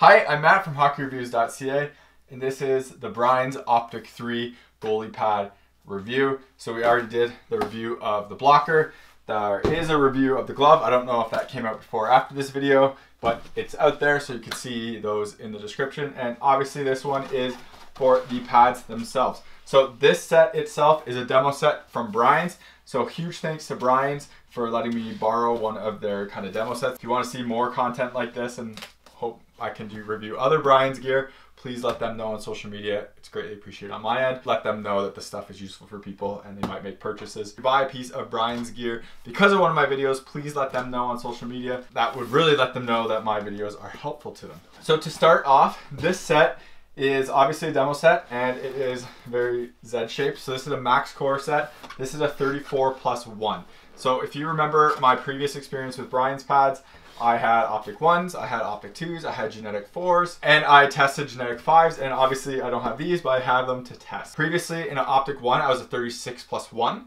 Hi, I'm Matt from hockeyreviews.ca, and this is the Brian's Optik 3 goalie pad review. So we already did the review of the blocker. There is a review of the glove. I don't know if that came out before or after this video, but it's out there, so you can see those in the description. And obviously this one is for the pads themselves. So this set itself is a demo set from Brian's. So huge thanks to Brian's for letting me borrow one of their kind of demo sets. If you want to see more content like this and hope I can review other Brian's gear, please let them know on social media. It's greatly appreciated on my end. Let them know that the stuff is useful for people and they might make purchases. If you buy a piece of Brian's gear because of one of my videos, please let them know on social media. That would really let them know that my videos are helpful to them. So to start off, this set is obviously a demo set and it is very Z-shaped. So this is a Max Core set. This is a 34+1. So if you remember my previous experience with Brian's pads, I had Optik 1s, I had Optik 2s, I had Genetik 4s, and I tested Genetik 5s, and obviously I don't have these, but I have them to test. Previously in an Optik 1, I was a 36+1.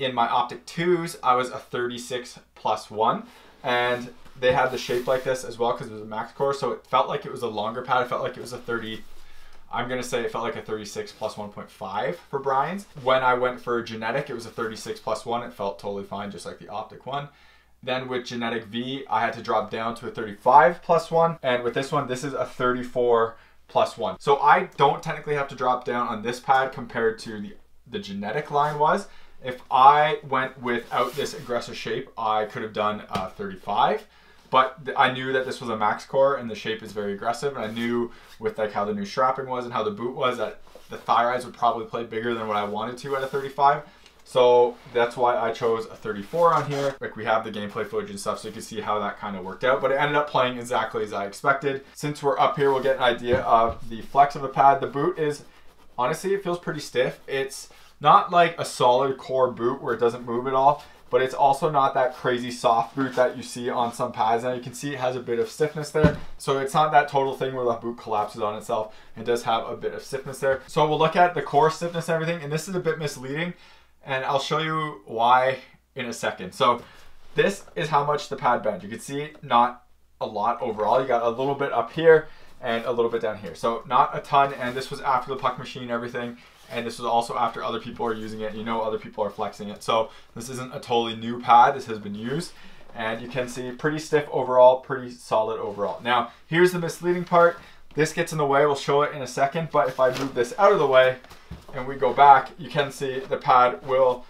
In my Optik 2s, I was a 36+1. And they had the shape like this as well because it was a Max Core, so it felt like it was a longer pad. It felt like it was a 30, I'm gonna say it felt like a 36+1.5 for Brian's. When I went for Genetik, it was a 36+1. It felt totally fine, just like the Optik 1. Then with Genetik V, I had to drop down to a 35+1. And with this one, this is a 34+1. So I don't technically have to drop down on this pad compared to the Genetik line was. If I went without this aggressor shape, I could have done a 35. But I knew that this was a Max Core and the shape is very aggressive. And I knew with like how the new strapping was and how the boot was that the thigh rise would probably play bigger than what I wanted to at a 35. So that's why I chose a 34 on here. Like we have the gameplay footage and stuff so you can see how that kind of worked out, but it ended up playing exactly as I expected. Since we're up here, we'll get an idea of the flex of the pad. The boot is, honestly, it feels pretty stiff. It's not like a solid core boot where it doesn't move at all, but it's also not that crazy soft boot that you see on some pads. Now you can see it has a bit of stiffness there. So it's not that total thing where the boot collapses on itself. It does have a bit of stiffness there. So we'll look at the core stiffness and everything, and this is a bit misleading. And I'll show you why in a second. So this is how much the pad bent. You can see not a lot overall. You got a little bit up here and a little bit down here. So not a ton, and this was after the puck machine and everything. And this was also after other people are using it. You know, other people are flexing it. So this isn't a totally new pad. This has been used. And you can see pretty stiff overall, pretty solid overall. Now, here's the misleading part. This gets in the way, we'll show it in a second, but if I move this out of the way and we go back, you can see the pad will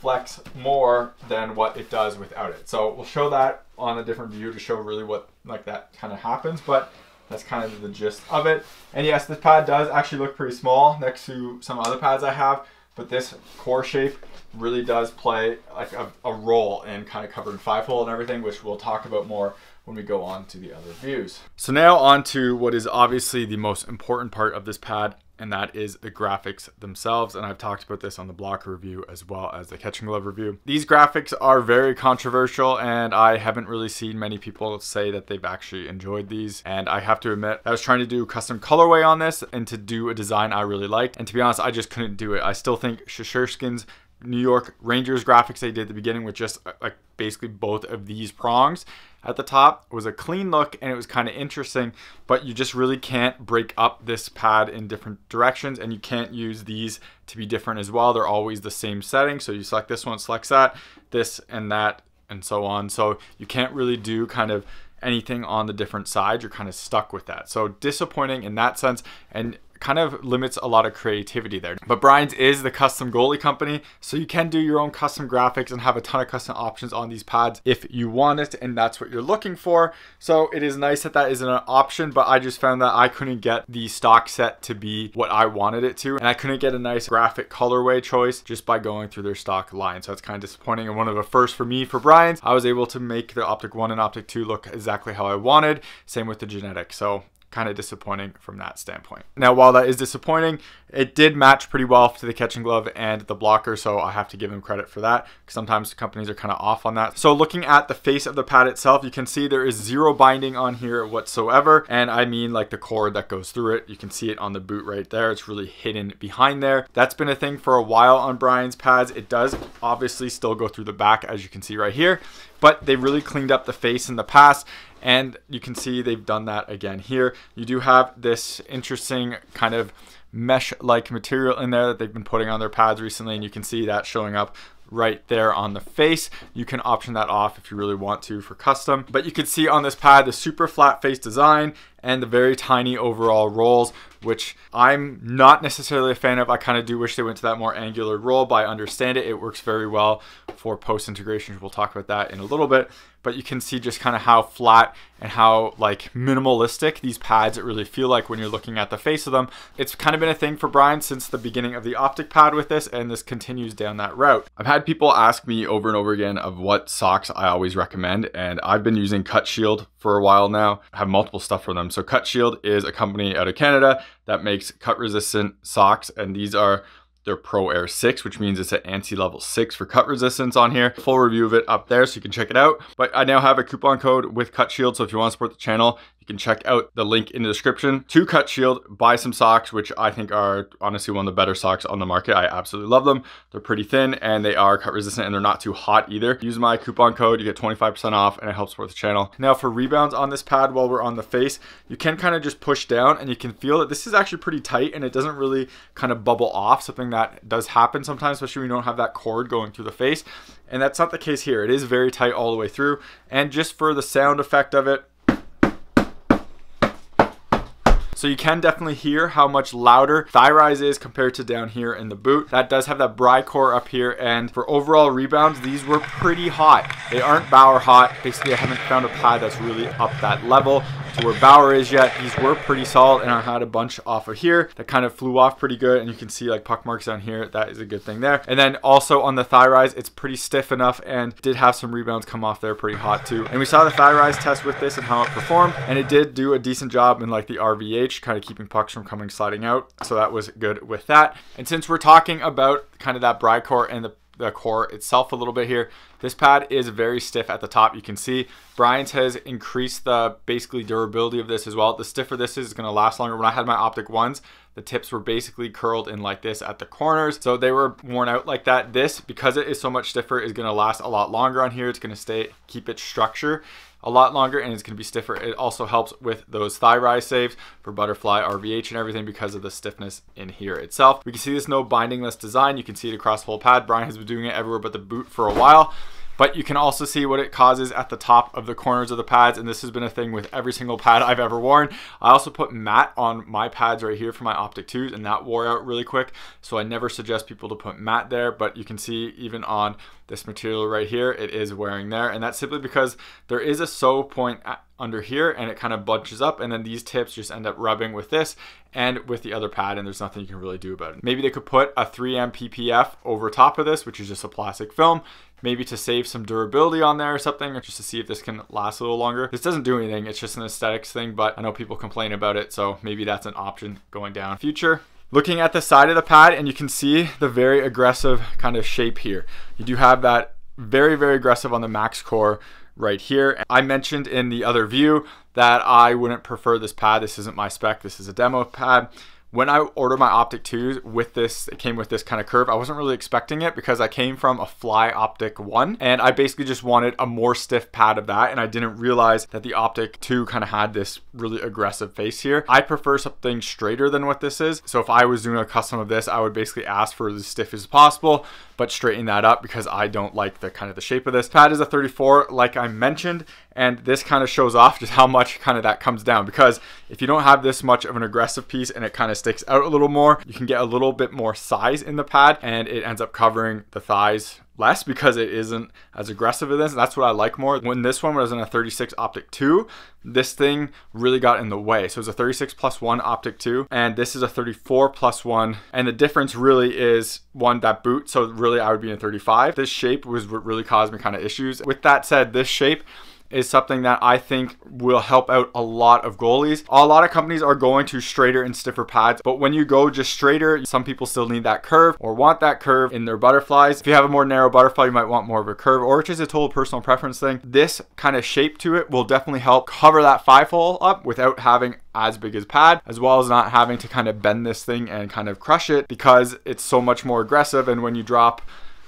flex more than what it does without it. So we'll show that on a different view to show really what like that kind of happens, but that's kind of the gist of it. And yes, this pad does actually look pretty small next to some other pads I have, but this core shape really does play like a role in kind of covering five hole and everything, which we'll talk about more when we go on to the other views. So now on to what is obviously the most important part of this pad, and that is the graphics themselves. And I've talked about this on the blocker review as well as the catching glove review. These graphics are very controversial and I haven't really seen many people say that they've actually enjoyed these. And I have to admit, I was trying to do custom colorway on this and to do a design I really liked. And to be honest, I just couldn't do it. I still think Shusterkin's New York Rangers graphics they did at the beginning with just like basically both of these prongs at the top was a clean look and it was kind of interesting, but you just really can't break up this pad in different directions and you can't use these to be different as well. They're always the same setting. So you select this one, selects that, this and that, and so on. So you can't really do kind of anything on the different sides. You're kind of stuck with that. So disappointing in that sense. And kind of limits a lot of creativity there. But Brian's is the custom goalie company, so you can do your own custom graphics and have a ton of custom options on these pads if you want it and that's what you're looking for. So it is nice that that isn't an option, but I just found that I couldn't get the stock set to be what I wanted it to, and I couldn't get a nice graphic colorway choice just by going through their stock line. So that's kind of disappointing and one of the first for me for Brian's. I was able to make the Optik 1 and Optik 2 look exactly how I wanted, same with the Genetik. So kind of disappointing from that standpoint. Now, while that is disappointing, it did match pretty well to the catching glove and the blocker, so I have to give them credit for that. Sometimes companies are kind of off on that. So looking at the face of the pad itself, you can see there is zero binding on here whatsoever, and I mean like the cord that goes through it. You can see it on the boot right there. It's really hidden behind there. That's been a thing for a while on Brian's pads. It does obviously still go through the back, as you can see right here, but they really cleaned up the face in the past And you can see they've done that again here. You do have this interesting kind of mesh-like material in there that they've been putting on their pads recently, and you can see that showing up right there on the face. You can option that off if you really want to for custom, but you can see on this pad the super flat face design and the very tiny overall rolls, which I'm not necessarily a fan of. I kind of do wish they went to that more angular roll, but I understand it. It works very well for post integration. We'll talk about that in a little bit, but you can see just kind of how flat and how like minimalistic these pads really feel like when you're looking at the face of them. It's kind of been a thing for Brian since the beginning of the Optik pad with this, and this continues down that route. I've had people ask me over and over again of what socks I always recommend, and I've been using CutShield for a while now. I have multiple stuff for them. So CutShield is a company out of Canada that makes cut resistant socks, and these are their Pro Air 6, which means it's at ANSI level 6 for cut resistance on here. Full review of it up there so you can check it out. But I now have a coupon code with CutShield, so if you want to support the channel, you can check out the link in the description to CutShield, buy some socks, which I think are honestly one of the better socks on the market. I absolutely love them. They're pretty thin and they are cut resistant and they're not too hot either. Use my coupon code, you get 25% off, and it helps support the channel. Now for rebounds on this pad while we're on the face, you can kind of just push down and you can feel that this is actually pretty tight and it doesn't really kind of bubble off, something that does happen sometimes, especially when you don't have that cord going through the face. And that's not the case here. It is very tight all the way through. And just for the sound effect of it, so you can definitely hear how much louder thigh rise is compared to down here in the boot. That does have that Bri core up here, and for overall rebounds, these were pretty hot. They aren't Bauer hot. Basically, I haven't found a pad that's really up that level to where Bauer is yet. These were pretty solid, and I had a bunch off of here that kind of flew off pretty good, and you can see like puck marks down here. That is a good thing there. And then also on the thigh rise, it's pretty stiff enough and did have some rebounds come off there pretty hot too. And we saw the thigh rise test with this and how it performed, and it did do a decent job in like the RVH, kind of keeping pucks from coming sliding out. So that was good with that. And since we're talking about kind of that Bri core and the core itself a little bit here, this pad is very stiff at the top. You can see Brian's has increased the basically durability of this as well. The stiffer this is going to last longer. When I had my Optik 1s, the tips were basically curled in like this at the corners, so they were worn out like that. This, because it is so much stiffer, is going to last a lot longer on here. It's going to stay, keep its structure a lot longer, and it's going to be stiffer. It also helps with those thigh rise saves for butterfly, RVH, and everything because of the stiffness in here itself. We can see this no bindingless design. You can see it across the whole pad. Brian has been doing it everywhere but the boot for a while. But you can also see what it causes at the top of the corners of the pads. And this has been a thing with every single pad I've ever worn. I also put matte on my pads right here for my Optik 2s, and that wore out really quick. So I never suggest people to put matte there, but you can see even on this material right here, it is wearing there. And that's simply because there is a sew point under here and it kind of bunches up, and then these tips just end up rubbing with this and with the other pad, and there's nothing you can really do about it. Maybe they could put a 3M PPF over top of this, which is just a plastic film, maybe to save some durability on there or something, or just to see if this can last a little longer. This doesn't do anything. It's just an aesthetics thing, but I know people complain about it, so maybe that's an option going down future. Looking at the side of the pad, and you can see the very aggressive kind of shape here. You do have that very, very aggressive on the Max Core right here. I mentioned in the other view that I wouldn't prefer this pad. This isn't my spec. This is a demo pad. When I ordered my Optik 2s with this, it came with this kind of curve. I wasn't really expecting it because I came from a fly Optik 1, and I basically just wanted a more stiff pad of that, and I didn't realize that the Optik 2 kind of had this really aggressive face here. I prefer something straighter than what this is. So if I was doing a custom of this, I would basically ask for as stiff as possible, but straighten that up because I don't like the kind of the shape of this. Pad is a 34, like I mentioned, and this kind of shows off just how much kind of that comes down, because if you don't have this much of an aggressive piece and it kind of sticks out a little more, you can get a little bit more size in the pad, and it ends up covering the thighs less because it isn't as aggressive as this. That's what I like more. When this one was in a 36 Optik 2, this thing really got in the way. So it's a 36+1 Optik 2, and this is a 34+1, and the difference really is one, that boot. So really I would be in 35. This shape was what really caused me kind of issues. With that said, this shape is something that I think will help out a lot of goalies. A lot of companies are going to straighter and stiffer pads, but when you go just straighter, some people still need that curve or want that curve in their butterflies. If you have a more narrow butterfly, you might want more of a curve, or it's just a total personal preference thing. This kind of shape to it will definitely help cover that five hole up without having as big as pad, as well as not having to kind of bend this thing and kind of crush it because it's so much more aggressive. And when you drop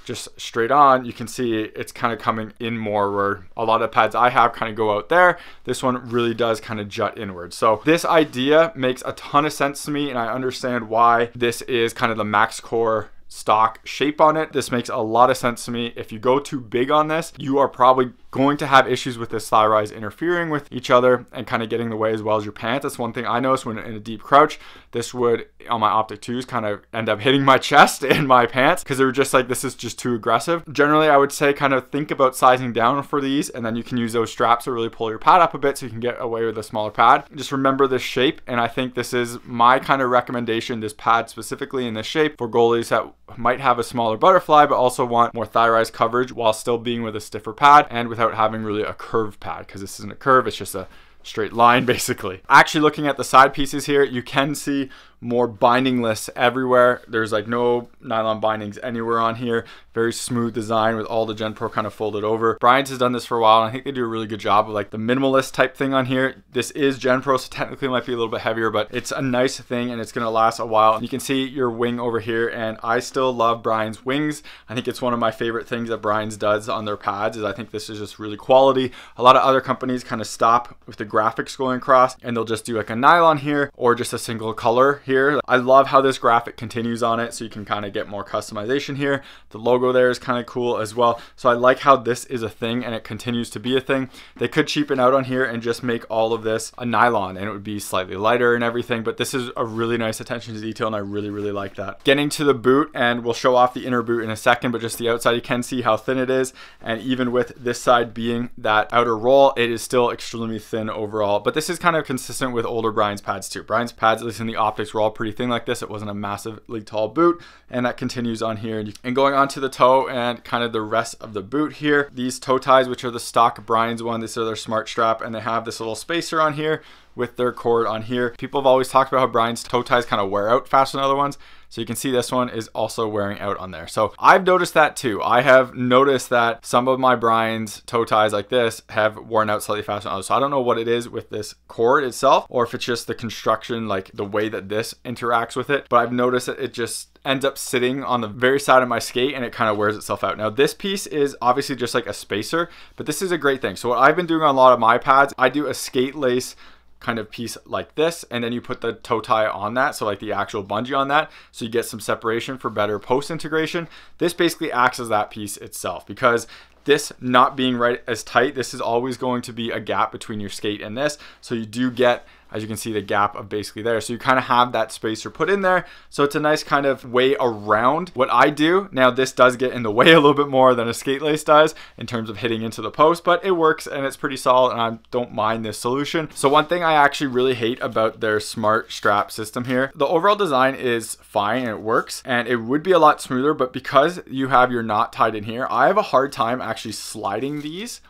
just straight on, you can see it's kind of coming in more, where a lot of pads I have kind of go out there. This one really does kind of jut inward. So this idea makes a ton of sense to me, and I understand why this is kind of the Max Core stock shape on it. This makes a lot of sense to me. If you go too big on this, you are probably going to have issues with this thigh rise interfering with each other and kind of getting in the way, as well as your pants. That's one thing I noticed when in a deep crouch, this would, on my Optik 2s, kind of end up hitting my chest and my pants, because they were just like, this is just too aggressive. Generally, I would say kind of think about sizing down for these, and then you can use those straps to really pull your pad up a bit so you can get away with a smaller pad. Just remember this shape, and I think this is my kind of recommendation, this pad specifically in this shape for goalies that might have a smaller butterfly but also want more thigh rise coverage while still being with a stiffer pad and without having really a curved pad, because this isn't a curve, it's just a straight line basically. Actually looking at the side pieces here, you can see more bindingless everywhere. There's like no nylon bindings anywhere on here. Very smooth design with all the Gen Pro kind of folded over. Brian's has done this for a while, and I think they do a really good job of like the minimalist type thing on here. This is Gen Pro, so technically it might be a little bit heavier, but it's a nice thing and it's gonna last a while. You can see your wing over here, and I still love Brian's wings. I think it's one of my favorite things that Brian's does on their pads, is I think this is just really quality. A lot of other companies kind of stop with the graphics going across, and they'll just do like a nylon here or just a single color here. I love how this graphic continues on it, so you can kind of get more customization here. The logo there is kind of cool as well. So I like how this is a thing and it continues to be a thing. They could cheapen out on here and just make all of this a nylon and it would be slightly lighter and everything, but this is a really nice attention to detail and I really, really like that. Getting to the boot, and we'll show off the inner boot in a second, but just the outside, you can see how thin it is. And even with this side being that outer roll, it is still extremely thin overall, but this is kind of consistent with older Brian's pads too. Brian's pads, at least in the Optics, all pretty thin like this. It wasn't a massively tall boot, and that continues on here. And going on to the toe and kind of the rest of the boot here, these toe ties, which are the stock Brian's one, these are their smart strap, and they have this little spacer on here with their cord on here. People have always talked about how Brian's toe ties kind of wear out faster than other ones. So you can see this one is also wearing out on there. So I've noticed that too. I have noticed that some of my Brian's toe ties like this have worn out slightly faster than others. So I don't know what it is with this cord itself, or if it's just the construction, like the way that this interacts with it. But I've noticed that it just ends up sitting on the very side of my skate and it kind of wears itself out. Now this piece is obviously just like a spacer, but this is a great thing. So what I've been doing on a lot of my pads, I do a skate lace kind of piece like this, and then you put the toe tie on that, so like the actual bungee on that, so you get some separation for better post integration. This basically acts as that piece itself, because this not being right as tight, this is always going to be a gap between your skate and this, so you do get, as you can see, the gap of basically there. So you kind of have that spacer put in there. So it's a nice kind of way around what I do. Now this does get in the way a little bit more than a skate lace does in terms of hitting into the post, but it works and it's pretty solid, and I don't mind this solution. So one thing I actually really hate about their smart strap system here, the overall design is fine and it works and it would be a lot smoother, but because you have your knot tied in here, I have a hard time actually sliding these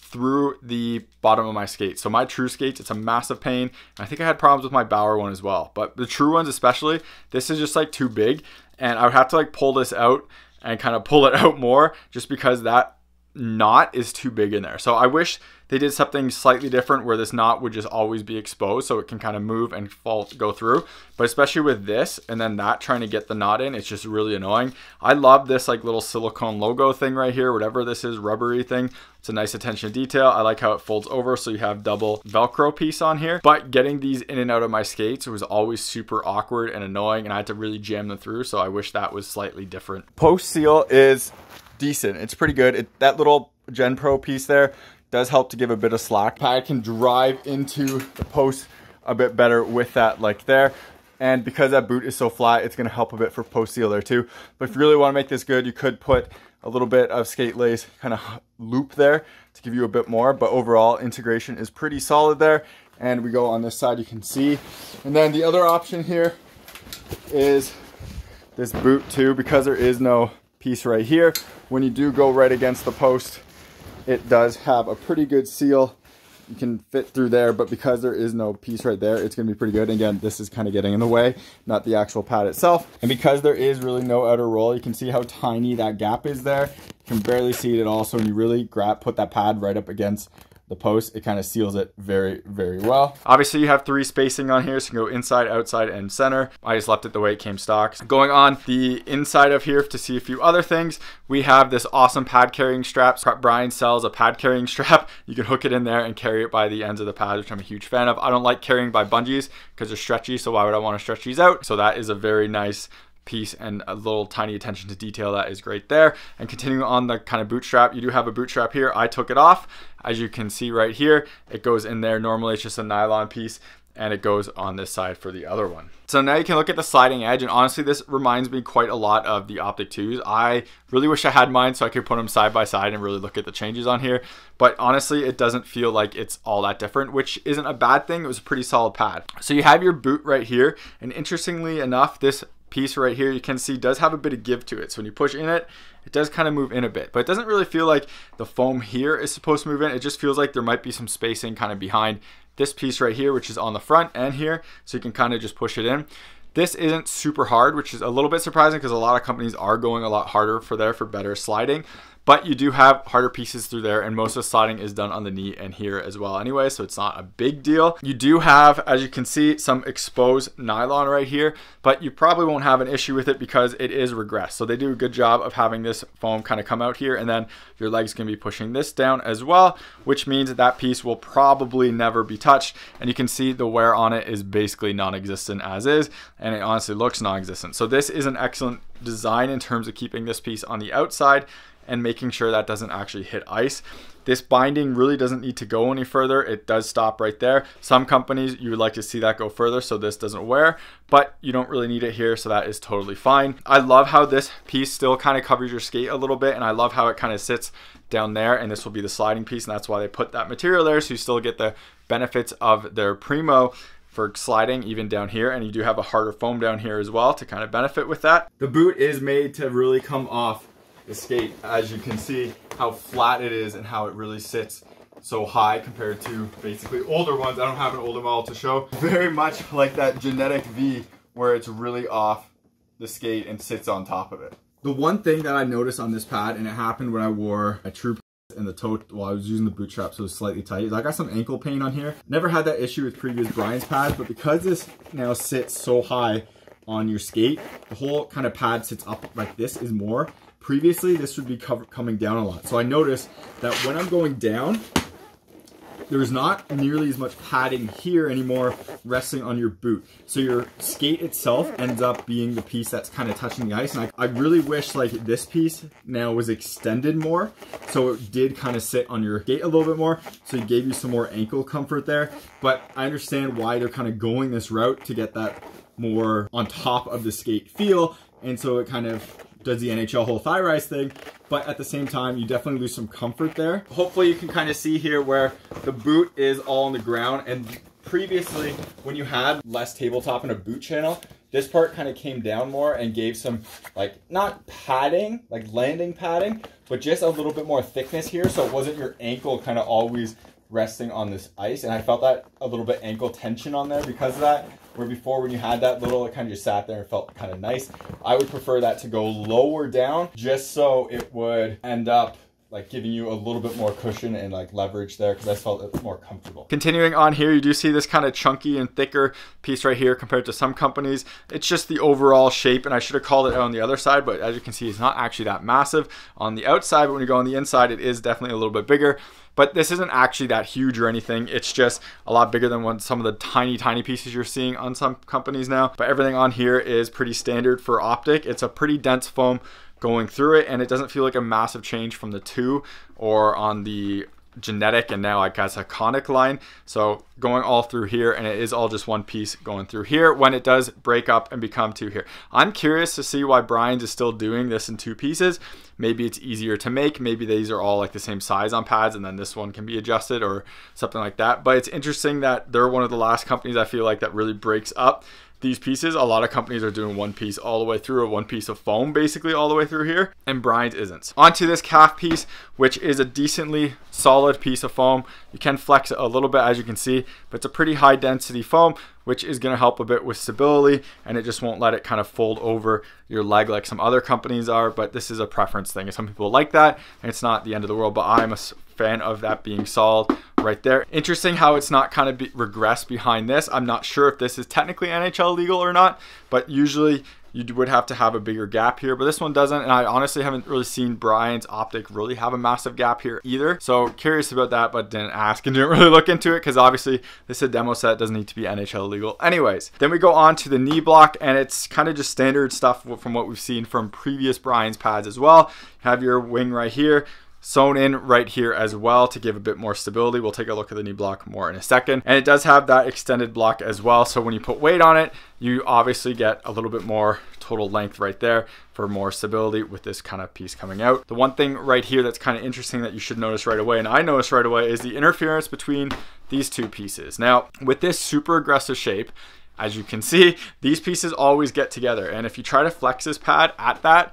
through the bottom of my skate. So my True skates, it's a massive pain. I think I had problems with my Bauer one as well, but the True ones especially, this is just like too big, and I would have to like pull this out and kind of pull it out more just because that knot is too big in there. So I wish they did something slightly different where this knot would just always be exposed so it can kind of move and fall, go through. But especially with this and then that trying to get the knot in, it's just really annoying. I love this like little silicone logo thing right here, whatever this is, rubbery thing. It's a nice attention to detail. I like how it folds over, so you have double Velcro piece on here. But getting these in and out of my skates was always super awkward and annoying, and I had to really jam them through. So I wish that was slightly different. Post seal is decent. It's pretty good. That little Gen Pro piece there does help to give a bit of slack. Pad can drive into the post a bit better with that like there. And because that boot is so flat, it's going to help a bit for post seal there too. But if you really want to make this good, you could put a little bit of skate lace kind of loop there to give you a bit more. But overall integration is pretty solid there. And we go on this side, you can see. And then the other option here is this boot too, because there is no piece right here. When you do go right against the post, it does have a pretty good seal. You can fit through there, but because there is no piece right there, it's gonna be pretty good. And again, this is kind of getting in the way, not the actual pad itself. And because there is really no outer roll, you can see how tiny that gap is there. You can barely see it at all. So when you really put that pad right up against the post, it kind of seals it very, very well. Obviously you have three spacing on here, so you can go inside, outside, and center. I just left it the way it came stock. Going on the inside of here to see a few other things, we have this awesome pad carrying strap. Brian sells a pad carrying strap. You can hook it in there and carry it by the ends of the pad, which I'm a huge fan of. I don't like carrying by bungees because they're stretchy, so why would I want to stretch these out? So that is a very nice piece and a little tiny attention to detail that is great there. And continuing on the kind of bootstrap, you do have a bootstrap here. I took it off, as you can see right here. It goes in there. Normally it's just a nylon piece, and it goes on this side for the other one. So now you can look at the sliding edge, and honestly this reminds me quite a lot of the Optik 2s. I really wish I had mine so I could put them side by side and really look at the changes on here, but honestly it doesn't feel like it's all that different, which isn't a bad thing. It was a pretty solid pad. So you have your boot right here, and interestingly enough, this piece right here, you can see, does have a bit of give to it. So when you push in it, it does kind of move in a bit, but it doesn't really feel like the foam here is supposed to move in. It just feels like there might be some spacing kind of behind this piece right here, which is on the front and here, so you can kind of just push it in. This isn't super hard, which is a little bit surprising because a lot of companies are going a lot harder for better sliding, but you do have harder pieces through there, and most of the sliding is done on the knee and here as well anyway, so it's not a big deal. You do have, as you can see, some exposed nylon right here, but you probably won't have an issue with it because it is regressed. So they do a good job of having this foam kind of come out here, and then your leg's gonna be pushing this down as well, which means that piece will probably never be touched, and you can see the wear on it is basically non-existent as is, and it honestly looks non-existent. So this is an excellent design in terms of keeping this piece on the outside and making sure that doesn't actually hit ice. This binding really doesn't need to go any further. It does stop right there. Some companies, you would like to see that go further so this doesn't wear, but you don't really need it here, so that is totally fine. I love how this piece still kind of covers your skate a little bit, and I love how it kind of sits down there, and this will be the sliding piece, and that's why they put that material there, so you still get the benefits of their Primo for sliding even down here, and you do have a harder foam down here as well to kind of benefit with that. The boot is made to really come off the skate, as you can see how flat it is and how it really sits so high compared to basically older ones. I don't have an older model to show. Very much like that Genetik V, where it's really off the skate and sits on top of it. The one thing that I noticed on this pad, and it happened when I wore a True and the toe while I was using the boot strap, so it was slightly tight, is I got some ankle pain on here. Never had that issue with previous Brian's pads, but because this now sits so high on your skate, the whole kind of pad sits up like this is more. Previously, this would be coming down a lot. So I noticed that when I'm going down, there's not nearly as much padding here anymore resting on your boot. So your skate itself ends up being the piece that's kind of touching the ice. And I really wish like this piece now was extended more, so it did kind of sit on your skate a little bit more, so it gave you some more ankle comfort there. But I understand why they're kind of going this route to get that more on top of the skate feel. And so it kind of does the NHL whole thigh rise thing, but at the same time, you definitely lose some comfort there. Hopefully you can kind of see here where the boot is all on the ground, and previously when you had less tabletop and a boot channel, this part kind of came down more and gave some, like, not padding, like landing padding, but just a little bit more thickness here, so it wasn't your ankle kind of always resting on this ice, and I felt that a little bit ankle tension on there because of that, where before when you had that little, it kind of just sat there and felt kind of nice. I would prefer that to go lower down just so it would end up like giving you a little bit more cushion and like leverage there, because I felt it was more comfortable. Continuing on here, you do see this kind of chunky and thicker piece right here compared to some companies. It's just the overall shape, and I should have called it out on the other side, but as you can see, it's not actually that massive on the outside, but when you go on the inside, it is definitely a little bit bigger. But this isn't actually that huge or anything. It's just a lot bigger than some of the tiny, tiny pieces you're seeing on some companies now. But everything on here is pretty standard for Optik. It's a pretty dense foam going through it, and it doesn't feel like a massive change from the 2 or on the Genetik and now I guess Iconic line. So going all through here, and it is all just one piece going through here when it does break up and become two here. I'm curious to see why Brian's is still doing this in two pieces. Maybe it's easier to make. Maybe these are all like the same size on pads, and then this one can be adjusted or something like that. But it's interesting that they're one of the last companies I feel like that really breaks up these pieces. A lot of companies are doing one piece all the way through, or one piece of foam basically all the way through here, and Brian's isn't. Onto this calf piece, which is a decently solid piece of foam. You can flex it a little bit, as you can see, but it's a pretty high density foam, which is going to help a bit with stability, and it just won't let it kind of fold over your leg like some other companies are. But this is a preference thing. Some people like that, and it's not the end of the world, but I'm a fan of that being solved right there. Interesting how it's not kind of regressed behind this. I'm not sure if this is technically NHL legal or not, but usually you would have to have a bigger gap here, but this one doesn't, and I honestly haven't really seen Brian's Optik really have a massive gap here either, so curious about that, but didn't ask and didn't really look into it because obviously this is a demo set, doesn't need to be NHL legal anyways. Then we go on to the knee block, and it's kind of just standard stuff from what we've seen from previous Brian's pads as well. You have your wing right here, sewn in right here as well to give a bit more stability. We'll take a look at the knee block more in a second. And it does have that extended block as well. So when you put weight on it, you obviously get a little bit more total length right there for more stability with this kind of piece coming out. The one thing right here that's kind of interesting that you should notice right away, and I noticed right away, is the interference between these two pieces. Now, with this super aggressive shape, as you can see, these pieces always get together. And if you try to flex this pad at that,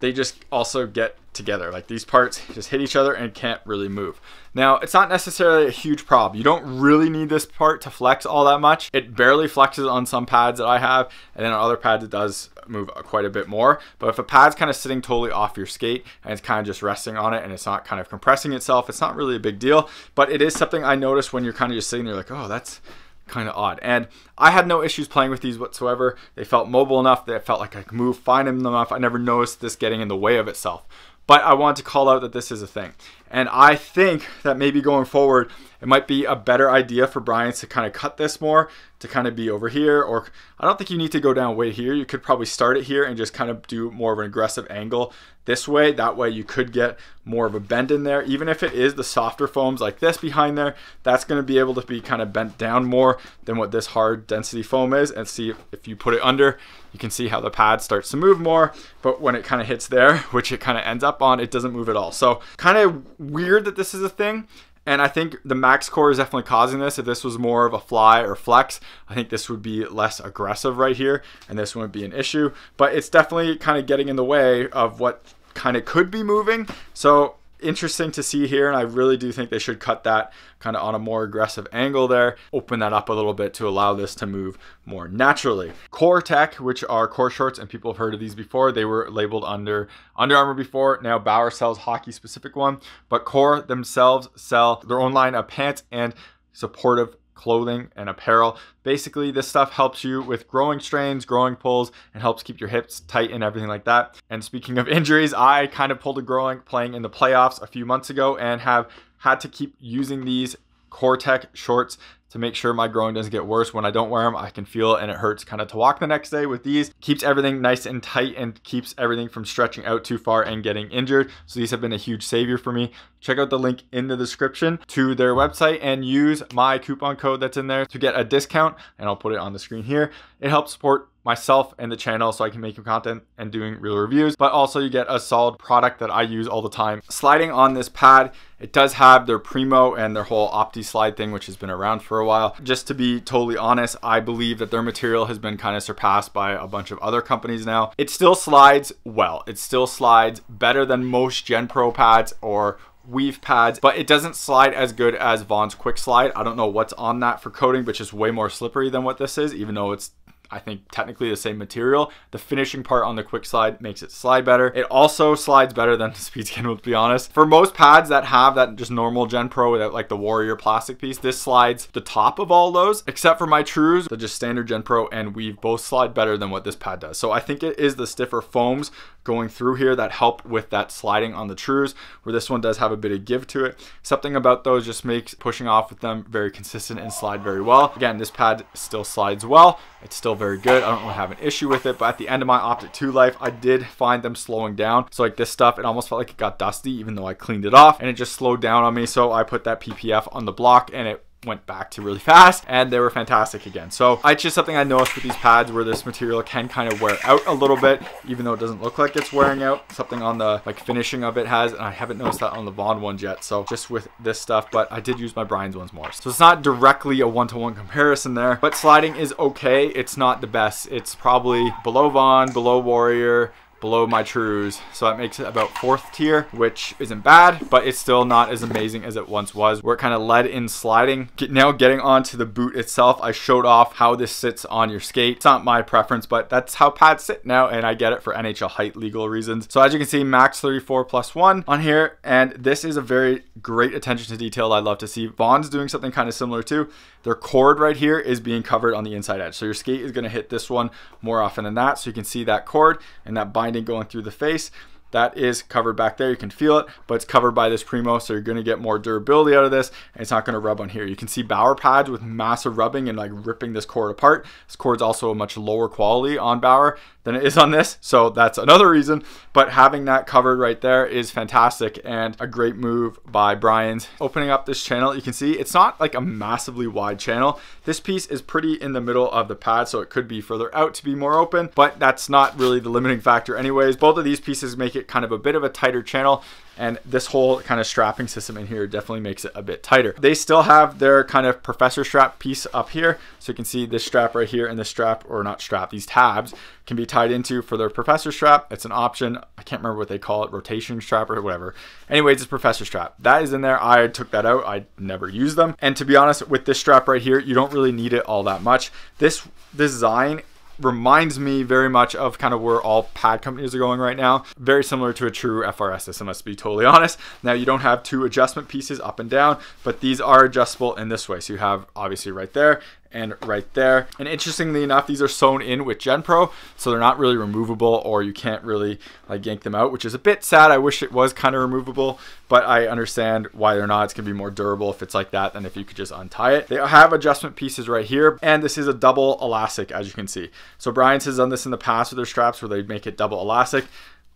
they just also get together. Like, these parts just hit each other and can't really move. Now, it's not necessarily a huge problem. You don't really need this part to flex all that much. It barely flexes on some pads that I have, and then on other pads it does move quite a bit more. But if a pad's kind of sitting totally off your skate and it's kind of just resting on it and it's not kind of compressing itself, it's not really a big deal. But it is something I noticed when you're kind of just sitting there like, oh, that's kind of odd. And I had no issues playing with these whatsoever. They felt mobile enough, they felt like I could move, find them enough. I never noticed this getting in the way of itself. But I want to call out that this is a thing. And I think that maybe going forward, it might be a better idea for Brian's to kind of cut this more, to kind of be over here, or I don't think you need to go down way here. You could probably start it here and just kind of do more of an aggressive angle this way. That way you could get more of a bend in there. Even if it is the softer foams like this behind there, that's going to be able to be kind of bent down more than what this hard density foam is. And see, if you put it under, you can see how the pad starts to move more, but when it kind of hits there, which it kind of ends up on, it doesn't move at all. So kind of weird that this is a thing. And I think the Max Core is definitely causing this. If this was more of a fly or flex, I think this would be less aggressive right here, and this wouldn't be an issue. But it's definitely kind of getting in the way of what kind of could be moving. So interesting to see here, and I really do think they should cut that kind of on a more aggressive angle there, open that up a little bit to allow this to move more naturally. Coretech, which are Coreshorts, and people have heard of these before. They were labeled under Under Armour before. Now Bauer sells hockey specific one, but Core themselves sell their own line of pants and supportive clothing and apparel. Basically, this stuff helps you with growing strains, growing pulls, and helps keep your hips tight and everything like that. And speaking of injuries, I kind of pulled a growing playing in the playoffs a few months ago and have had to keep using these Coretech shorts to make sure my growing doesn't get worse. When I don't wear them, I can feel it, and it hurts kind of to walk the next day. With these, keeps everything nice and tight and keeps everything from stretching out too far and getting injured. So these have been a huge savior for me. Check out the link in the description to their website and use my coupon code that's in there to get a discount, and I'll put it on the screen here. It helps support myself and the channel so I can make content and doing real reviews, but also you get a solid product that I use all the time. Sliding on this pad, it does have their Primo and their whole OptiSlide thing, which has been around for a while. Just to be totally honest, I believe that their material has been kind of surpassed by a bunch of other companies now. It still slides well. It still slides better than most Gen Pro pads or weave pads, but it doesn't slide as good as Vaughn's Quick Slide. I don't know what's on that for coating, but just way more slippery than what this is, even though it's, I think, technically the same material. The finishing part on the Quick Slide makes it slide better. It also slides better than the Speedskin, to be honest. For most pads that have that just normal Gen Pro without like the Warrior plastic piece, this slides the top of all those, except for my Trues. The just standard Gen Pro and Weave both slide better than what this pad does. So I think it is the stiffer foams going through here that help with that sliding on the Trues, where this one does have a bit of give to it. Something about those just makes pushing off with them very consistent and slide very well. Again, this pad still slides well. It's still very good. I don't really have an issue with it, but at the end of my Optik 2 life, I did find them slowing down. So like this stuff, it almost felt like it got dusty, even though I cleaned it off, and it just slowed down on me. So I put that PPF on the block and it went back to really fast, and they were fantastic again. So it's just something I noticed with these pads, where this material can kind of wear out a little bit, even though it doesn't look like it's wearing out. Something on the like finishing of it has, and I haven't noticed that on the Vaughn ones yet. So just with this stuff, but I did use my Brian's ones more. So it's not directly a one-to-one comparison there, but sliding is okay. It's not the best. It's probably below Vaughn, below Warrior, below my Trues. So that makes it about fourth tier, which isn't bad, but it's still not as amazing as it once was, where it kind of led in sliding. Now getting onto the boot itself, I showed off how this sits on your skate. It's not my preference, but that's how pads sit now, and I get it for NHL height legal reasons. So as you can see, Max 34 plus 1 on here, and this is a very great attention to detail I love to see. Vaughn's doing something kind of similar too. Their cord right here is being covered on the inside edge. So your skate is going to hit this one more often than that. So you can see that cord and that binding going through the face. That is covered back there. You can feel it, but it's covered by this Primo, so you're going to get more durability out of this, and it's not going to rub on here. You can see Bauer pads with massive rubbing and like ripping this cord apart. This cord's also a much lower quality on Bauer than it is on this, so that's another reason. But having that covered right there is fantastic and a great move by Brian's. Opening up this channel, you can see it's not like a massively wide channel. This piece is pretty in the middle of the pad, so it could be further out to be more open, but that's not really the limiting factor anyways. Both of these pieces make it kind of a bit of a tighter channel, and this whole kind of strapping system in here definitely makes it a bit tighter. They still have their kind of professor strap piece up here, so you can see this strap right here, and this strap, or not strap, these tabs can be tied into for their professor strap. It's an option. I can't remember what they call it, rotation strap or whatever. Anyways, it's professor strap. That is in there. I took that out. I never used them. And to be honest, with this strap right here, you don't really need it all that much. This design reminds me very much of kind of where all pad companies are going right now. Very similar to a True FRS system, let's be totally honest. Now you don't have two adjustment pieces up and down, but these are adjustable in this way. So you have obviously right there and right there. And interestingly enough, these are sewn in with Gen Pro, so they're not really removable, or you can't really like yank them out, which is a bit sad. I wish it was kind of removable, but I understand why they're not. It's gonna be more durable if it's like that than if you could just untie it. They have adjustment pieces right here, and this is a double elastic, as you can see. So Brian's has done this in the past with their straps where they make it double elastic.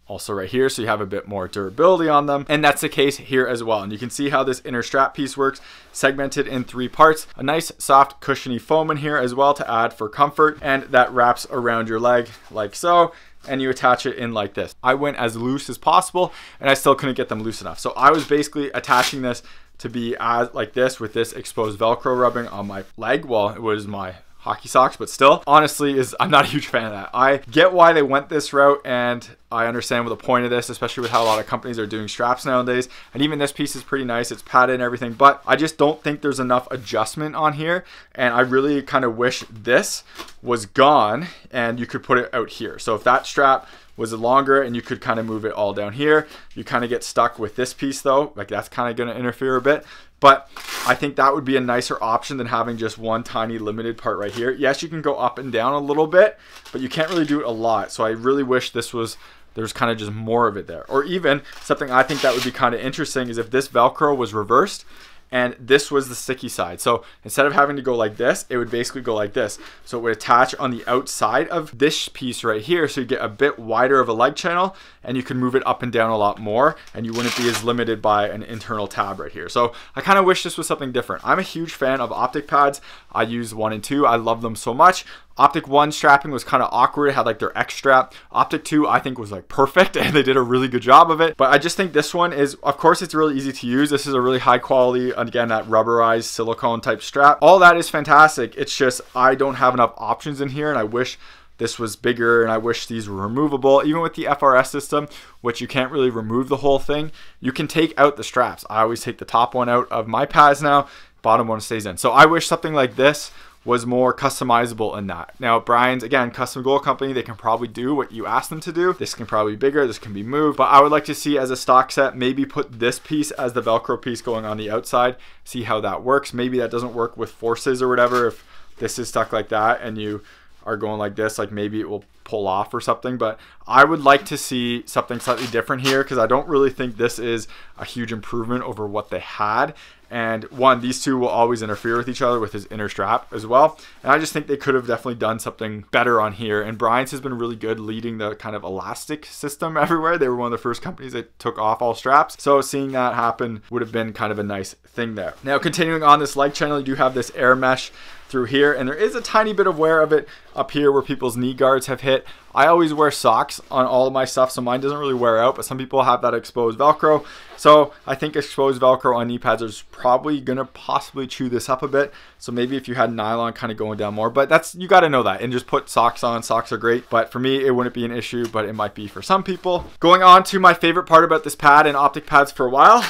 Also right here, so you have a bit more durability on them, and that's the case here as well. And you can see how this inner strap piece works, segmented in three parts. A nice soft cushiony foam in here as well to add for comfort, and that wraps around your leg like so, and you attach it in like this. I went as loose as possible, and I still couldn't get them loose enough, so I was basically attaching this to be as like this with this exposed Velcro rubbing on my leg. Well, it was my hockey socks, but still, honestly, I'm not a huge fan of that. I get why they went this route, and I understand what the point of this, especially with how a lot of companies are doing straps nowadays. And even this piece is pretty nice. It's padded and everything, but I just don't think there's enough adjustment on here. And I really kind of wish this was gone and you could put it out here. So if that strap was longer and you could kind of move it all down here, you kind of get stuck with this piece though. Like that's kind of going to interfere a bit. But I think that would be a nicer option than having just one tiny limited part right here. Yes, you can go up and down a little bit, but you can't really do it a lot. So I really wish this was... there's kind of just more of it there. Or even something I think that would be kind of interesting is if this Velcro was reversed and this was the sticky side. So instead of having to go like this, it would basically go like this. So it would attach on the outside of this piece right here. So you get a bit wider of a leg channel and you can move it up and down a lot more, and you wouldn't be as limited by an internal tab right here. So I kind of wish this was something different. I'm a huge fan of Optik pads. I use 1 and 2. I love them so much. Optik 1 strapping was kind of awkward. It had like their X strap. Optik 2 I think was like perfect, and they did a really good job of it. But I just think this one is, of course, it's really easy to use. This is a really high quality, and again, that rubberized silicone type strap. All that is fantastic. It's just I don't have enough options in here, and I wish this was bigger, and I wish these were removable. Even with the FRS system, which you can't really remove the whole thing, you can take out the straps. I always take the top one out of my pads now. Bottom one stays in. So I wish something like this was more customizable in that. Now, Brian's, again, custom goal company, they can probably do what you ask them to do. This can probably be bigger, this can be moved, but I would like to see as a stock set, maybe put this piece as the Velcro piece going on the outside, see how that works. Maybe that doesn't work with forces or whatever. If this is stuck like that and you are going like this, like maybe it will pull off or something, but I would like to see something slightly different here, because I don't really think this is a huge improvement over what they had. And one, these two will always interfere with each other with his inner strap as well, and I just think they could have definitely done something better on here. And Brian's has been really good leading the kind of elastic system everywhere. They were one of the first companies that took off all straps, so seeing that happen would have been kind of a nice thing there. Now continuing on this leg channel, you do have this air mesh through here, and there is a tiny bit of wear of it up here where people's knee guards have hit. I always wear socks on all of my stuff, so mine doesn't really wear out, but some people have that exposed Velcro. So I think exposed Velcro on knee pads is probably gonna possibly chew this up a bit. So maybe if you had nylon kind of going down more, but that's, you gotta know that and just put socks on. Socks are great, but for me, it wouldn't be an issue, but it might be for some people. Going on to my favorite part about this pad and Optik pads for a while.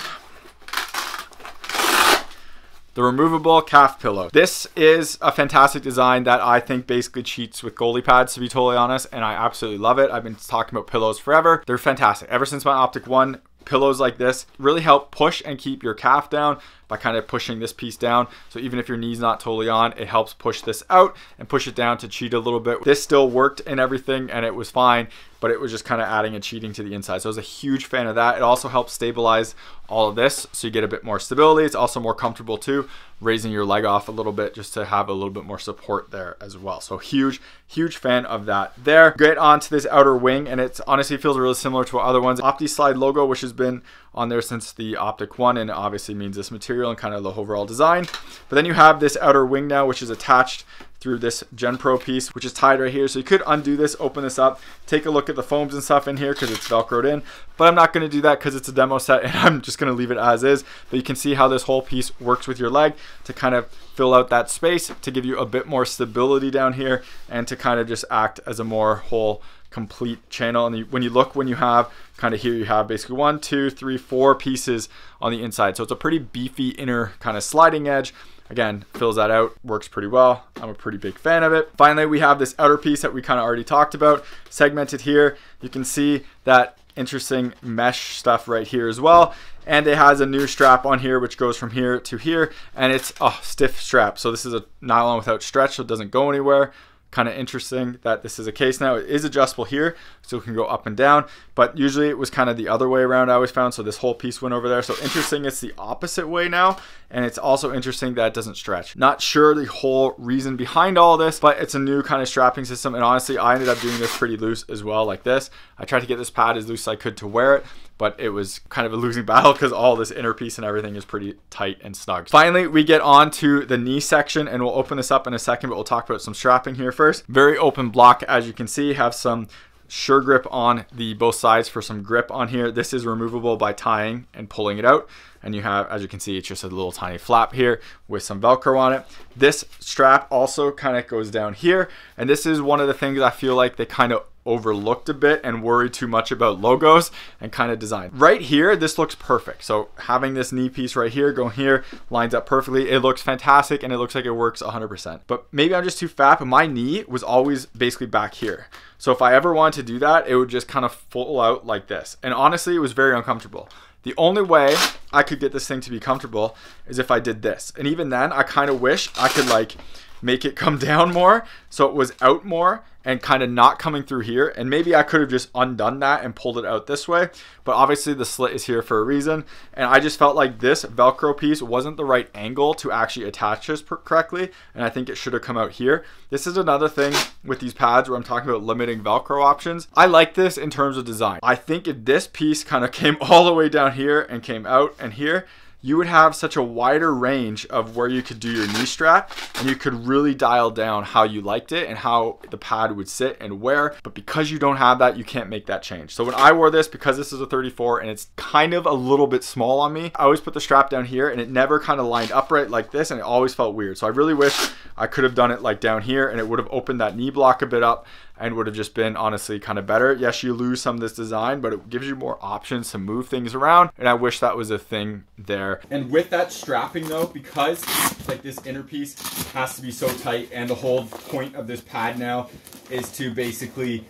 The removable calf pillow. This is a fantastic design that I think basically cheats with goalie pads, to be totally honest, and I absolutely love it. I've been talking about pillows forever. They're fantastic. Ever since my Optik 1, pillows like this really help push and keep your calf down by kind of pushing this piece down. So even if your knee's not totally on, it helps push this out and push it down to cheat a little bit. This still worked and everything, and it was fine, but it was just kind of adding and cheating to the inside. So I was a huge fan of that. It also helps stabilize all of this, so you get a bit more stability. It's also more comfortable too, raising your leg off a little bit just to have a little bit more support there as well. So huge, huge fan of that there. Get onto this outer wing, and it honestly feels really similar to other ones. OptiSlide logo, which has been on there since the Optik 1, and it obviously means this material and kind of the overall design. But then you have this outer wing now, which is attached through this Gen Pro piece, which is tied right here. So you could undo this, open this up, take a look at the foams and stuff in here because it's Velcroed in, but I'm not gonna do that because it's a demo set and I'm just gonna leave it as is. But you can see how this whole piece works with your leg to kind of fill out that space, to give you a bit more stability down here, and to kind of just act as a more whole, complete channel. And when you have kind of here, you have basically 1, 2, 3, 4 pieces on the inside. So it's a pretty beefy inner kind of sliding edge. Again, fills that out, works pretty well. I'm a pretty big fan of it. Finally, we have this outer piece that we kind of already talked about, segmented here. You can see that interesting mesh stuff right here as well. And it has a new strap on here, which goes from here to here, and it's a stiff strap. So this is a nylon without stretch, so it doesn't go anywhere. Kind of interesting that this is a case now. It is adjustable here, so it can go up and down, but usually it was kind of the other way around I always found. So this whole piece went over there. So interesting, it's the opposite way now. And it's also interesting that it doesn't stretch. Not sure the whole reason behind all this, but it's a new kind of strapping system. And honestly, I ended up doing this pretty loose as well, like this. I tried to get this pad as loose as I could to wear it, but it was kind of a losing battle because all this inner piece and everything is pretty tight and snug. Finally, we get on to the knee section, and we'll open this up in a second, but we'll talk about some strapping here first. Very open block, as you can see. Have some SureGrip on the both sides for some grip on here. This is removable by tying and pulling it out. And you have, as you can see, it's just a little tiny flap here with some Velcro on it. This strap also kind of goes down here. And this is one of the things I feel like they kind of overlooked a bit and worried too much about logos and kind of design. Right here, this looks perfect. So having this knee piece right here, going here, lines up perfectly. It looks fantastic and it looks like it works 100%. But maybe I'm just too fat, but my knee was always basically back here. So if I ever wanted to do that, it would just kind of fall out like this. And honestly, it was very uncomfortable. The only way I could get this thing to be comfortable is if I did this. And even then, I kind of wish I could like make it come down more so it was out more and kind of not coming through here. And maybe I could have just undone that and pulled it out this way, but obviously the slit is here for a reason. And I just felt like this Velcro piece wasn't the right angle to actually attach this correctly, and I think it should have come out here. This is another thing with these pads where I'm talking about limiting Velcro options. I like this in terms of design. I think if this piece kind of came all the way down here and came out and here, you would have such a wider range of where you could do your knee strap, and you could really dial down how you liked it and how the pad would sit and where. But because you don't have that, you can't make that change. So when I wore this, because this is a 34 and it's kind of a little bit small on me, I always put the strap down here and it never kind of lined upright like this, and it always felt weird. So I really wish I could have done it like down here, and it would have opened that knee block a bit up and would have just been honestly kind of better. Yes, you lose some of this design, but it gives you more options to move things around, and I wish that was a thing there. And with that strapping though, because like this inner piece has to be so tight, and the whole point of this pad now is to basically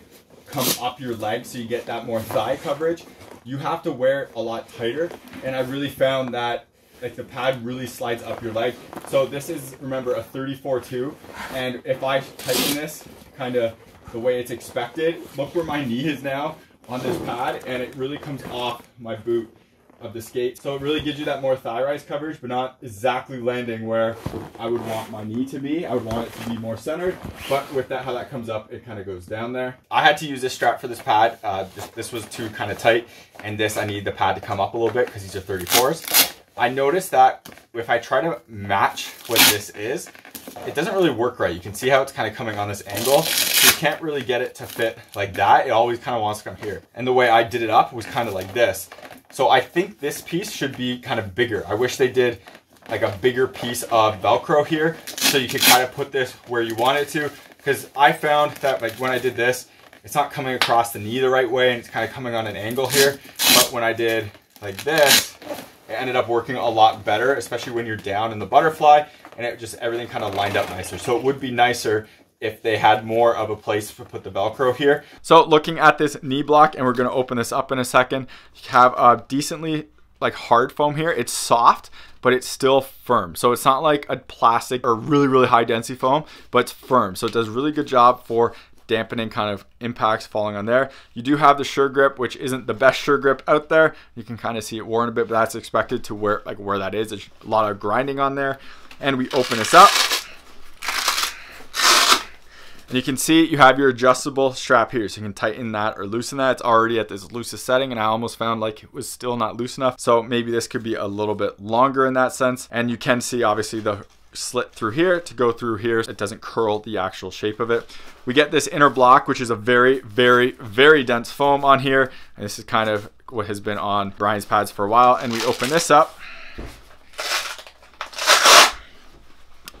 come up your leg so you get that more thigh coverage, you have to wear it a lot tighter. And I really found that like the pad really slides up your leg. So this is, remember, a 34-2, and if I tighten this kind of the way it's expected, look where my knee is now on this pad, and it really comes off my boot of the skate. So it really gives you that more thigh rise coverage, but not exactly landing where I would want my knee to be. I would want it to be more centered, but with that, how that comes up, it kind of goes down there. I had to use this strap for this pad. This was too kind of tight, and this, I need the pad to come up a little bit because these are 34s. I noticed that if I try to match what this is, it doesn't really work right. You can see how it's kind of coming on this angle. So you can't really get it to fit like that. It always kind of wants to come here. And the way I did it up was kind of like this. So I think this piece should be kind of bigger. I wish they did like a bigger piece of Velcro here so you could kind of put this where you want it to. Because I found that like when I did this, it's not coming across the knee the right way and it's kind of coming on an angle here. But when I did like this, it ended up working a lot better, especially when you're down in the butterfly and it just everything kind of lined up nicer. So it would be nicer if they had more of a place to put the Velcro here. So looking at this knee block, and we're gonna open this up in a second, you have a decently like hard foam here. It's soft, but it's still firm. So it's not like a plastic or really, really high density foam, but it's firm. So it does a really good job for dampening kind of impacts falling on there. You do have the SureGrip, which isn't the best SureGrip out there. You can kind of see it worn a bit, but that's expected to where that is. There's a lot of grinding on there. And we open this up. And you can see you have your adjustable strap here. So you can tighten that or loosen that. It's already at this loosest setting, and I almost found like it was still not loose enough. So maybe this could be a little bit longer in that sense. And you can see obviously the slit through here to go through here. It doesn't curl the actual shape of it. We get this inner block, which is a very, very, very dense foam on here. And this is kind of what has been on Brian's pads for a while. And we open this up.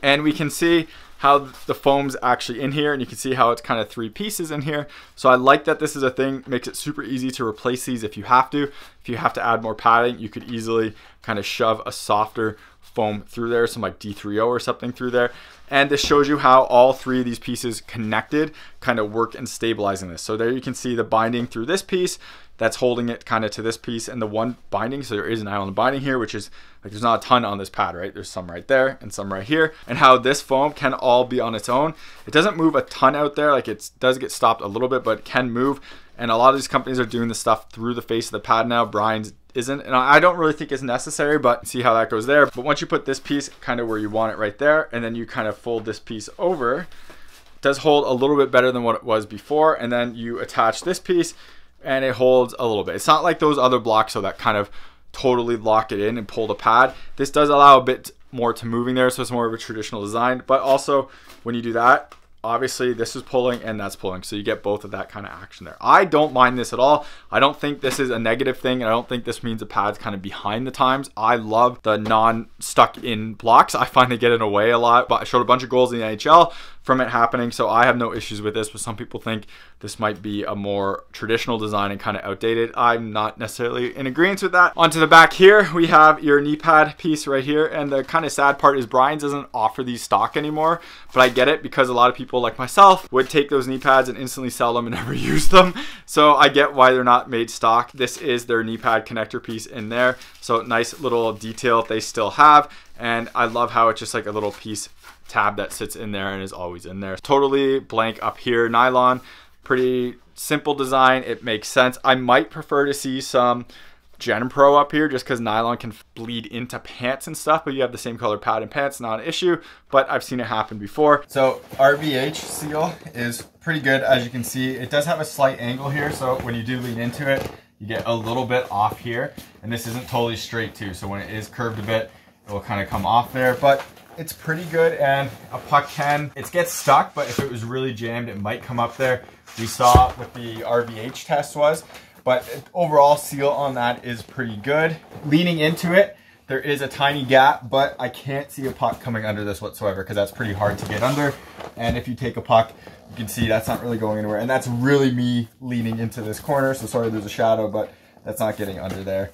And we can see how the foam's actually in here, and you can see how it's kind of three pieces in here. So I like that this is a thing, makes it super easy to replace these if you have to. If you have to add more padding, you could easily kind of shove a softer foam through there, some like D3O or something through there. And this shows you how all three of these pieces connected kind of work in stabilizing this. So there you can see the binding through this piece, that's holding it kind of to this piece, and the one binding, so there is an island binding here, which is like there's not a ton on this pad, right? There's some right there and some right here, and how this foam can all be on its own. It doesn't move a ton out there, like it does get stopped a little bit, but it can move. And a lot of these companies are doing this stuff through the face of the pad now. Brian's isn't, and I don't really think it's necessary, but see how that goes there. But once you put this piece kind of where you want it right there, and then you kind of fold this piece over, it does hold a little bit better than what it was before. And then you attach this piece, and it holds a little bit. It's not like those other blocks, so that kind of totally lock it in and pull the pad. This does allow a bit more to moving there, so it's more of a traditional design. But also when you do that, obviously this is pulling and that's pulling, so you get both of that kind of action there. I don't mind this at all. I don't think this is a negative thing, and I don't think this means the pad's kind of behind the times. I love the non-stuck in blocks. I find they get in the way a lot, but I showed a bunch of goals in the NHL from it happening, so I have no issues with this. But some people think this might be a more traditional design and kind of outdated. I'm not necessarily in agreement with that. Onto the back here, we have your knee pad piece right here, and the kind of sad part is Brian's doesn't offer these stock anymore, but I get it, because a lot of people like myself would take those knee pads and instantly sell them and never use them. So I get why they're not made stock. This is their knee pad connector piece in there, so nice little detail they still have. And I love how it's just like a little piece tab that sits in there and is always in there. Totally blank up here, nylon, pretty simple design. It makes sense. I might prefer to see some Gen Pro up here, just because nylon can bleed into pants and stuff, but you have the same color pad and pants, not an issue, but I've seen it happen before. So RVH seal is pretty good. As you can see, it does have a slight angle here, so when you do lean into it, you get a little bit off here, and this isn't totally straight too, so when it is curved a bit, it will kind of come off there, but it's pretty good. And a puck can, it gets stuck, but if it was really jammed, it might come up there. We saw what the RVH test was, but overall seal on that is pretty good. Leaning into it, there is a tiny gap, but I can't see a puck coming under this whatsoever, because that's pretty hard to get under. And if you take a puck, you can see that's not really going anywhere. And that's really me leaning into this corner. So sorry, there's a shadow, but that's not getting under there,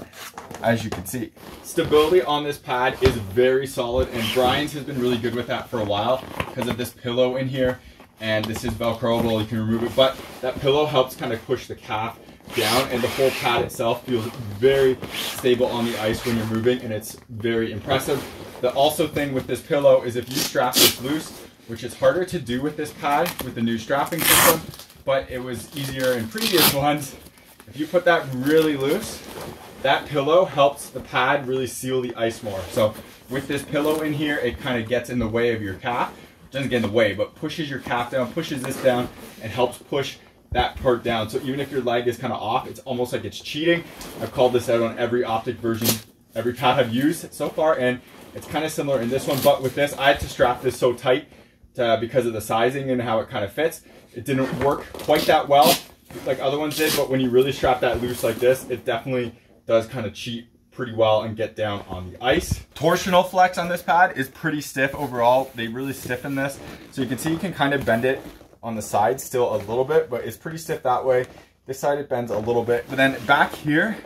as you can see. Stability on this pad is very solid, and Brian's has been really good with that for a while because of this pillow in here. And this is Velcroable, you can remove it, but that pillow helps kind of push the calf down, and the whole pad itself feels very stable on the ice when you're moving, and it's very impressive. The also thing with this pillow is if you strap this loose, which is harder to do with this pad with the new strapping system, but it was easier in previous ones. If you put that really loose, that pillow helps the pad really seal the ice more. So with this pillow in here, it kind of gets in the way of your calf. It doesn't get in the way, but pushes your calf down, pushes this down, and helps push that part down. So even if your leg is kind of off, it's almost like it's cheating. I've called this out on every Optik version every pad I've used so far, and it's kind of similar in this one, but with this, I had to strap this so tight because of the sizing and how it kind of fits. It didn't work quite that well like other ones did, but when you really strap that loose like this, it definitely does kind of cheat pretty well and get down on the ice. Torsional flex on this pad is pretty stiff overall. They really stiffen this. So you can see you can kind of bend it on the side still a little bit, but it's pretty stiff that way. This side it bends a little bit. But then back here,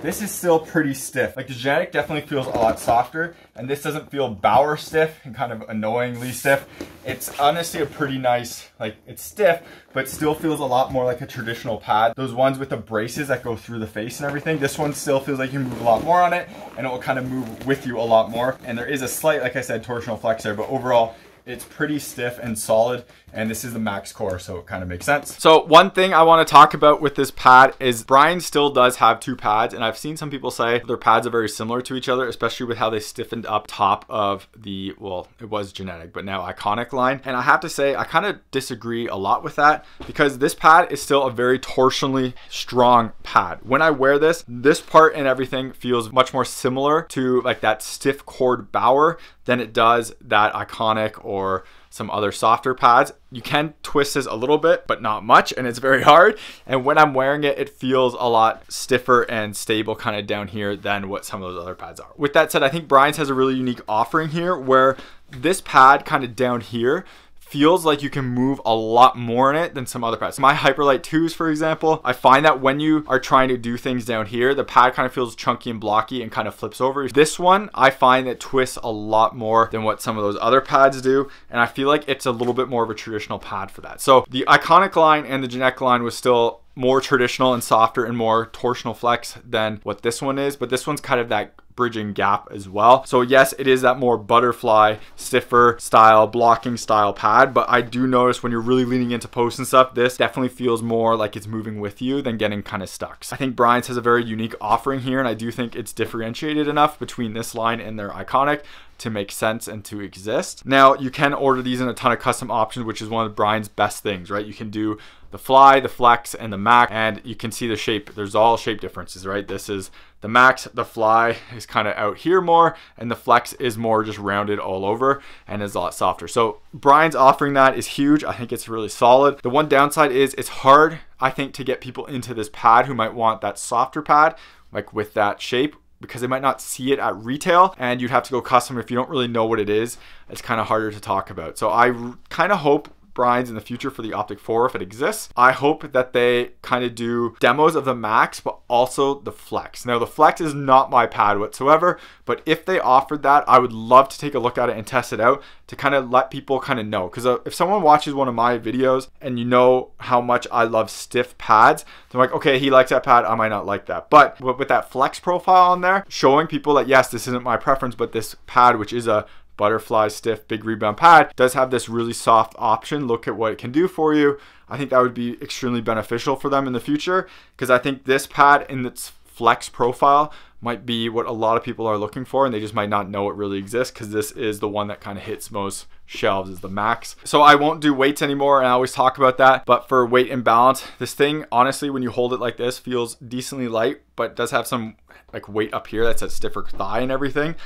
this is still pretty stiff. Like the Genetik definitely feels a lot softer, and this doesn't feel Bauer stiff and kind of annoyingly stiff. It's honestly a pretty nice, like it's stiff, but still feels a lot more like a traditional pad. Those ones with the braces that go through the face and everything, this one still feels like you move a lot more on it, and it will kind of move with you a lot more. And there is a slight, like I said, torsional flex there, but overall, it's pretty stiff and solid, and this is the Max Core, so it kind of makes sense. So one thing I want to talk about with this pad is Brian still does have two pads, and I've seen some people say their pads are very similar to each other, especially with how they stiffened up top of the, well, it was Genetik, but now Iconic line. And I have to say, I kind of disagree a lot with that, because this pad is still a very torsionally strong pad. When I wear this, this part and everything feels much more similar to like that stiff cord Bauer than it does that Iconic or some other softer pads. You can twist this a little bit, but not much, and it's very hard. And when I'm wearing it, it feels a lot stiffer and stable kind of down here than what some of those other pads are. With that said, I think Brian's has a really unique offering here, where this pad kind of down here feels like you can move a lot more in it than some other pads. My Hyperlight 2s, for example, I find that when you are trying to do things down here, the pad kind of feels chunky and blocky and kind of flips over. This one, I find that twists a lot more than what some of those other pads do, and I feel like it's a little bit more of a traditional pad for that. So the Iconic line and the Genetik line was still more traditional and softer and more torsional flex than what this one is, but this one's kind of that bridging gap as well. So yes, it is that more butterfly, stiffer style, blocking style pad, but I do notice when you're really leaning into posts and stuff, this definitely feels more like it's moving with you than getting kind of stuck. So I think Brian's has a very unique offering here, and I do think it's differentiated enough between this line and their Iconic to make sense and to exist. Now, you can order these in a ton of custom options, which is one of Brian's best things, right? You can do the Fly, the Flex, and the Max, and you can see the shape. There's all shape differences, right? This is the Max, the Fly is kind of out here more, and the Flex is more just rounded all over and is a lot softer. So Brian's offering that is huge. I think it's really solid. The one downside is it's hard, I think, to get people into this pad who might want that softer pad, like with that shape, because they might not see it at retail, and you'd have to go custom. If you don't really know what it is, it's kind of harder to talk about. So I kind of hope Brian's in the future for the Optik 4, if it exists, I hope that they kind of do demos of the Max, but also the Flex. Now, the Flex is not my pad whatsoever, but if they offered that, I would love to take a look at it and test it out to kind of let people kind of know. Because if someone watches one of my videos and you know how much I love stiff pads, they're like, okay, he likes that pad, I might not like that. But with that Flex profile on there, showing people that, yes, this isn't my preference, but this pad, which is a butterfly stiff big rebound pad, does have this really soft option. Look at what it can do for you. I think that would be extremely beneficial for them in the future, because I think this pad in its Flex profile might be what a lot of people are looking for, and they just might not know it really exists, because this is the one that kind of hits most shelves, is the Max. So I won't do weights anymore, and I always talk about that, but for weight and balance, this thing, honestly, when you hold it like this, feels decently light, but does have some like weight up here. That's that stiffer thigh and everything.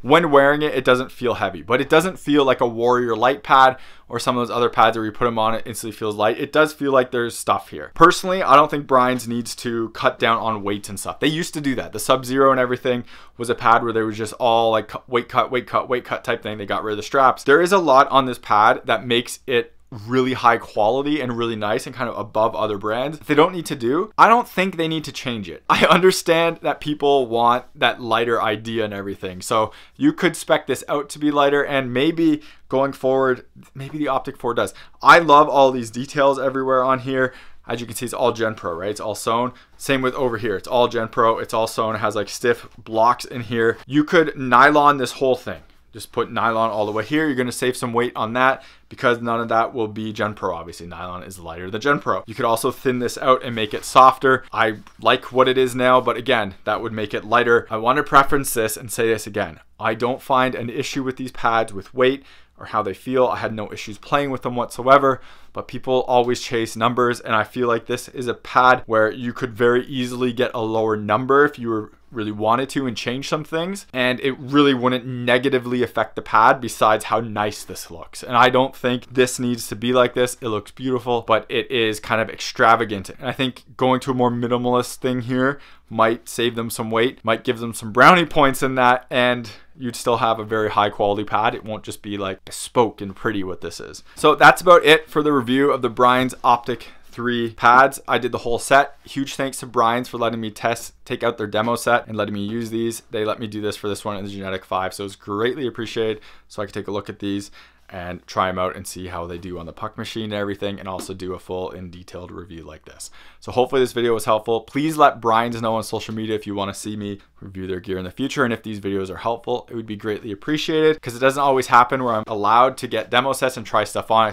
When wearing it, it doesn't feel heavy, but it doesn't feel like a Warrior light pad or some of those other pads where you put them on, it instantly feels light. It does feel like there's stuff here. Personally, I don't think Brian's needs to cut down on weights and stuff. They used to do that. The Sub-Zero and everything was a pad where they were just all like weight cut type thing. They got rid of the straps. There is a lot on this pad that makes it really high quality and really nice and kind of above other brands. They don't need to do, I don't think they need to change it. I understand that people want that lighter idea and everything. So you could spec this out to be lighter, and maybe going forward, maybe the Optik 4 does. I love all these details everywhere on here. As you can see, it's all Gen Pro, right? It's all sewn. Same with over here. It's all Gen Pro. It's all sewn. It has like stiff blocks in here. You could nylon this whole thing. Just put nylon all the way here. You're gonna save some weight on that, because none of that will be Gen Pro. Obviously, nylon is lighter than Gen Pro. You could also thin this out and make it softer. I like what it is now, but again, that would make it lighter. I want to preference this and say this again. I don't find an issue with these pads with weight or how they feel. I had no issues playing with them whatsoever, but people always chase numbers, and I feel like this is a pad where you could very easily get a lower number if you were really wanted to and change some things, and it really wouldn't negatively affect the pad besides how nice this looks. And I don't think this needs to be like this. It looks beautiful, but it is kind of extravagant, and I think going to a more minimalist thing here might save them some weight, might give them some brownie points in that, and you'd still have a very high quality pad. It won't just be like bespoke and pretty what this is. So that's about it for the review of the Brian's Optik 3 pads. I did the whole set. Huge thanks to Brian's for letting me take out their demo set and letting me use these. They let me do this for this one and the Genetik 5, so it's greatly appreciated. So I could take a look at these and try them out and see how they do on the puck machine and everything, and also do a full and detailed review like this. So hopefully this video was helpful. Please let Brian's know on social media if you want to see me review their gear in the future, and if these videos are helpful, it would be greatly appreciated, because it doesn't always happen where I'm allowed to get demo sets and try stuff on. I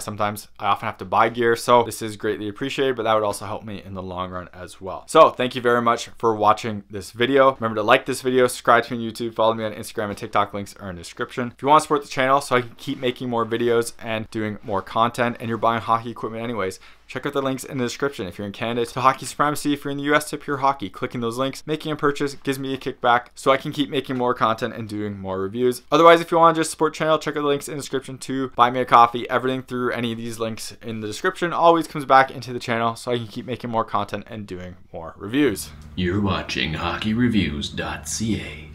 often have to buy gear, so this is greatly appreciated, but that would also help me in the long run as well. So thank you very much for watching this video. Remember to like this video, subscribe to me on YouTube, follow me on Instagram and TikTok, links are in the description. If you want to support the channel so I can keep making more videos and doing more content, and you're buying hockey equipment anyways, check out the links in the description. If you're in Canada, to Hockey Supremacy. If you're in the US, to Pure Hockey. Clicking those links, making a purchase gives me a kickback so I can keep making more content and doing more reviews. Otherwise, if you want to just support the channel, check out the links in the description to buy me a coffee. Everything through any of these links in the description always comes back into the channel so I can keep making more content and doing more reviews. You're watching hockeyreviews.ca.